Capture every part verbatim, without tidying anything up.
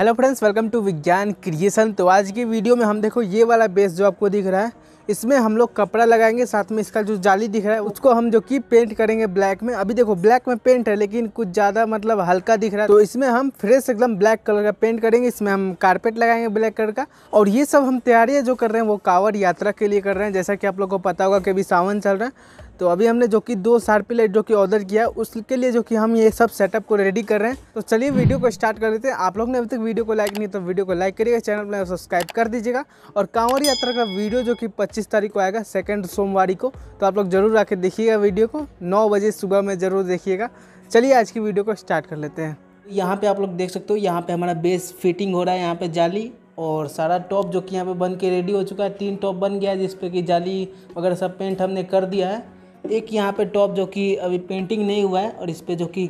Hello friends, welcome to Vigyan creation. तो आज की वीडियो में हम देखो ये वाला बेस जो आपको दिख रहा है, इसमें हम लोग कपड़ा लगाएंगे। साथ में इसका जो जाली दिख रहा है उसको हम जो कि पेंट करेंगे ब्लैक में। अभी देखो ब्लैक में पेंट है लेकिन कुछ ज़्यादा मतलब हल्का दिख रहा है, तो इसमें हम फ्रेश एकदम ब्लैक कलर का पेंट करेंगे। इसमें हम कारपेट लगाएंगे ब्लैक कलर का। और ये सब हम तैयारियाँ जो कर रहे हैं वो कांवड़ यात्रा के लिए कर रहे हैं। जैसा कि आप लोग को पता होगा कि अभी सावन चल रहा है, तो अभी हमने जो कि दो शार्पी लाइट जो कि ऑर्डर किया उसके लिए जो कि हम ये सब सेटअप को रेडी कर रहे हैं। तो चलिए वीडियो को स्टार्ट कर देते हैं। आप लोग ने अभी तक वीडियो को लाइक नहीं तो वीडियो को लाइक करिएगा, चैनल पर सब्सक्राइब कर दीजिएगा। और कांवड़ यात्रा का वीडियो जो कि पच्चीस तारीख को आएगा, सेकेंड सोमवारी को, तो आप लोग जरूर आके देखिएगा वीडियो को। नौ बजे सुबह में ज़रूर देखिएगा। चलिए आज की वीडियो को स्टार्ट कर लेते हैं। यहाँ पर आप लोग देख सकते हो, यहाँ पर हमारा बेस फिटिंग हो रहा है, यहाँ पर जाली और सारा टॉप जो कि यहाँ पर बन के रेडी हो चुका है। तीन टॉप बन गया है जिसपे कि जाली वगैरह सब पेंट हमने कर दिया है। एक यहाँ पे टॉप जो कि अभी पेंटिंग नहीं हुआ है और इस पर जो कि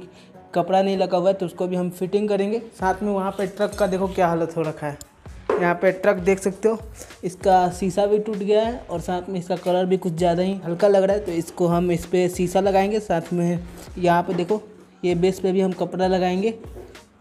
कपड़ा नहीं लगा हुआ है, तो उसको भी हम फिटिंग करेंगे। साथ में वहाँ पे ट्रक का देखो क्या हालत हो रखा है, यहाँ पे ट्रक देख सकते हो, इसका शीशा भी टूट गया है और साथ में इसका कलर भी कुछ ज़्यादा ही हल्का लग रहा है, तो इसको हम इस पर शीशा लगाएंगे। साथ में यहाँ पर देखो ये बेस पर भी हम कपड़ा लगाएंगे,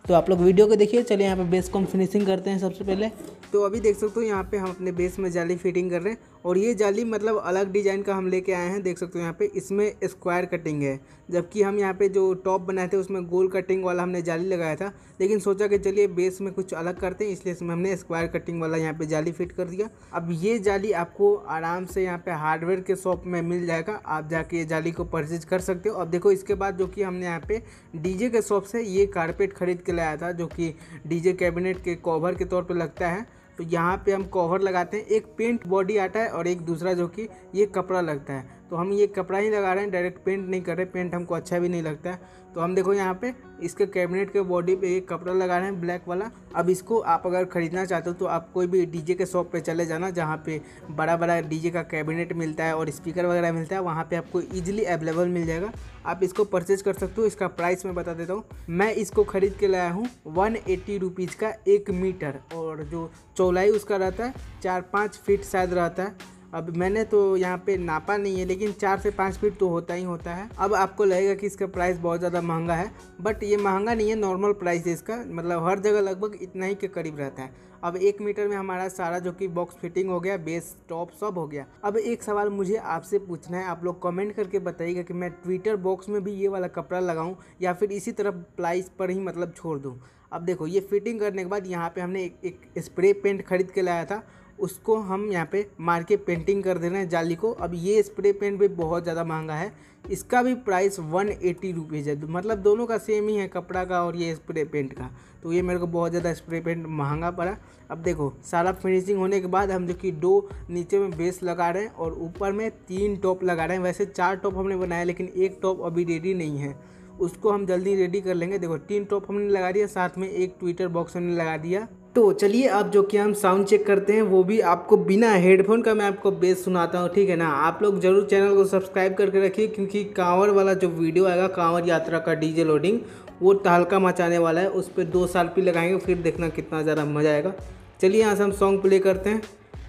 तो आप लोग वीडियो को देखिए। चलिए यहाँ पे बेस को हम फिनिशिंग करते हैं सबसे पहले। तो अभी देख सकते हो यहाँ पे हम अपने बेस में जाली फिटिंग कर रहे हैं। और ये जाली मतलब अलग डिज़ाइन का हम लेके आए हैं, देख सकते हो यहाँ पे इसमें स्क्वायर कटिंग है, जबकि हम यहाँ पे जो टॉप बनाए थे उसमें गोल कटिंग वाला हमने जाली लगाया था। लेकिन सोचा कि चलिए बेस में कुछ अलग करते हैं, इसलिए इसमें हमने स्क्वायर कटिंग वाला यहाँ पर जाली फिट कर दिया। अब ये जाली आपको आराम से यहाँ पर हार्डवेयर के शॉप में मिल जाएगा, आप जाके ये जाली को परचेज कर सकते हो। अब देखो इसके बाद जो कि हमने यहाँ पे डीजे के शॉप से ये कारपेट खरीद के लाया था, जो कि डीजे कैबिनेट के कवर के तौर पर लगता है। तो यहाँ पे हम कवर लगाते हैं, एक पेंट बॉडी आता है और एक दूसरा जो कि ये कपड़ा लगता है। तो हम ये कपड़ा ही लगा रहे हैं, डायरेक्ट पेंट नहीं कर रहे, पेंट हमको अच्छा भी नहीं लगता है। तो हम देखो यहाँ पे इसके कैबिनेट के बॉडी पे एक कपड़ा लगा रहे हैं ब्लैक वाला। अब इसको आप अगर ख़रीदना चाहते हो तो आप कोई भी डीजे के शॉप पे चले जाना, जहाँ पे बड़ा बड़ा डीजे का कैबिनेट मिलता है और स्पीकर वगैरह मिलता है, वहाँ पे आपको ईजिली अवेलेबल मिल जाएगा। आप इसको परचेज कर सकते हो। इसका प्राइस मैं बता देता हूँ, मैं इसको ख़रीद के लाया हूँ वन एट्टी रुपीज़ का एक मीटर, और जो चौलाई उसका रहता है चार पाँच फीट शायद रहता है। अब मैंने तो यहाँ पे नापा नहीं है, लेकिन चार से पाँच फीट तो होता ही होता है। अब आपको लगेगा कि इसका प्राइस बहुत ज़्यादा महंगा है, बट ये महंगा नहीं है, नॉर्मल प्राइस है इसका, मतलब हर जगह लगभग इतना ही के करीब रहता है। अब एक मीटर में हमारा सारा जो कि बॉक्स फिटिंग हो गया, बेस टॉप सब हो गया। अब एक सवाल मुझे आपसे पूछना है, आप लोग कमेंट करके बताइएगा कि मैं ट्विटर बॉक्स में भी ये वाला कपड़ा लगाऊँ या फिर इसी तरह प्राइस पर ही मतलब छोड़ दूँ। अब देखो ये फिटिंग करने के बाद यहाँ पर हमने एक, एक स्प्रे पेंट खरीद के लाया था, उसको हम यहाँ पे मार के पेंटिंग कर दे रहे हैं जाली को। अब ये स्प्रे पेंट भी बहुत ज़्यादा महंगा है, इसका भी प्राइस वन एटी रुपीज़ है, मतलब दोनों का सेम ही है, कपड़ा का और ये स्प्रे पेंट का। तो ये मेरे को बहुत ज़्यादा स्प्रे पेंट महंगा पड़ा। अब देखो सारा फिनिशिंग होने के बाद हम जो कि दो नीचे में बेस लगा रहे हैं और ऊपर में तीन टॉप लगा रहे हैं। वैसे चार टॉप हमने बनाया लेकिन एक टॉप अभी रेडी नहीं है, उसको हम जल्दी रेडी कर लेंगे। देखो तीन टॉप हमने लगा दिया, साथ में एक ट्विटर बॉक्स हमने लगा दिया। तो चलिए अब जो कि हम साउंड चेक करते हैं वो भी आपको बिना हेडफोन का मैं आपको बेस सुनाता हूँ, ठीक है ना। आप लोग जरूर चैनल को सब्सक्राइब करके रखिए, क्योंकि कांवड़ वाला जो वीडियो आएगा, कांवड़ यात्रा का डीजे लोडिंग, वो तहलका मचाने वाला है। उस पर दो शार्पी लगाएंगे, फिर देखना कितना ज़्यादा मज़ा आएगा। चलिए यहाँ से हम सॉन्ग प्ले करते हैं,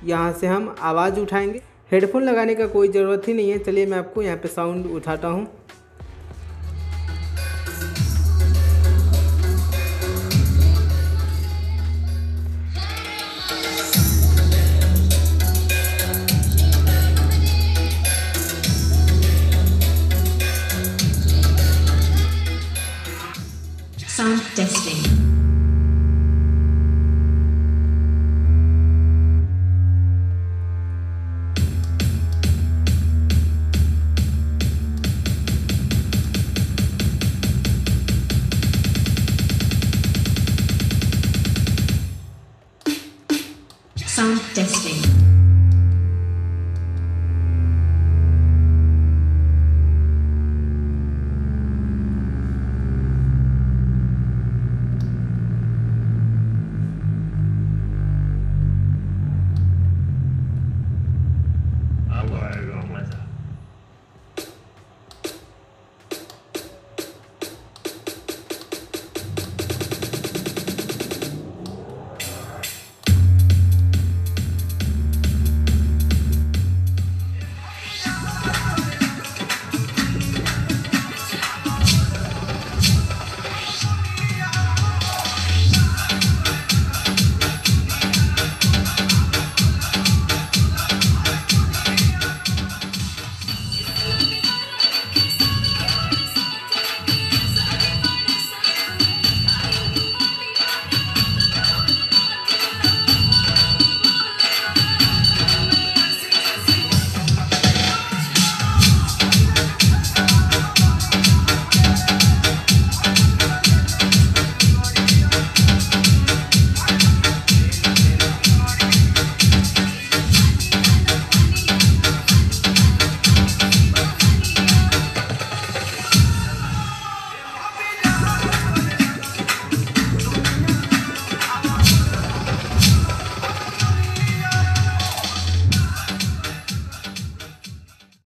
यहाँ से हम आवाज़ उठाएँगे, हेडफोन लगाने का कोई ज़रूरत ही नहीं है। चलिए मैं आपको यहाँ पर साउंड उठाता हूँ। Thank you.